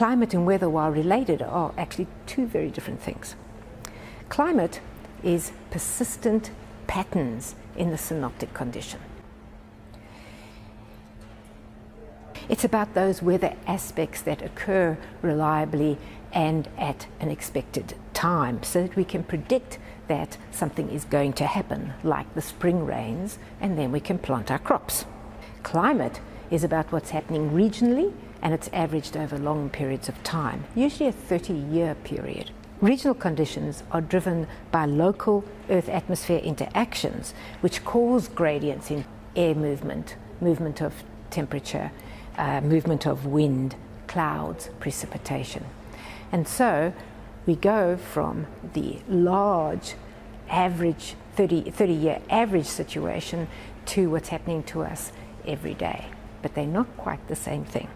climate and weather, while related, are actually two very different things. Climate is persistent patterns in the synoptic condition. It's about those weather aspects that occur reliably and at an expected time, so that we can predict that something is going to happen, like the spring rains, and then we can plant our crops. Climate is about what's happening regionally, and it's averaged over long periods of time, usually a 30-year period. Regional conditions are driven by local Earth-atmosphere interactions, which cause gradients in air movement, movement of temperature, movement of wind, clouds, precipitation. And so we go from the large average 30-year average situation to what's happening to us every day. But they're not quite the same thing.